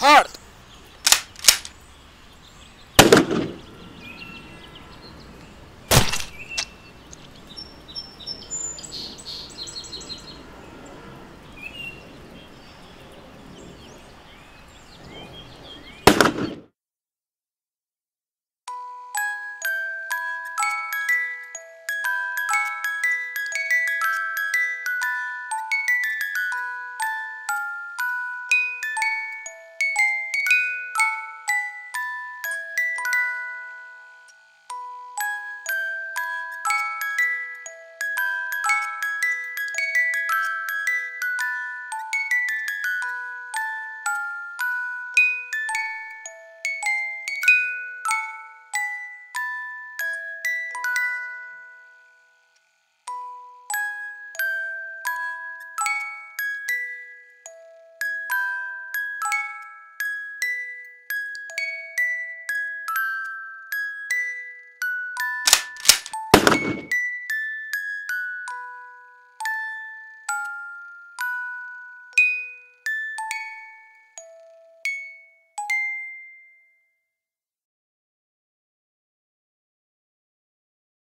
Heart. You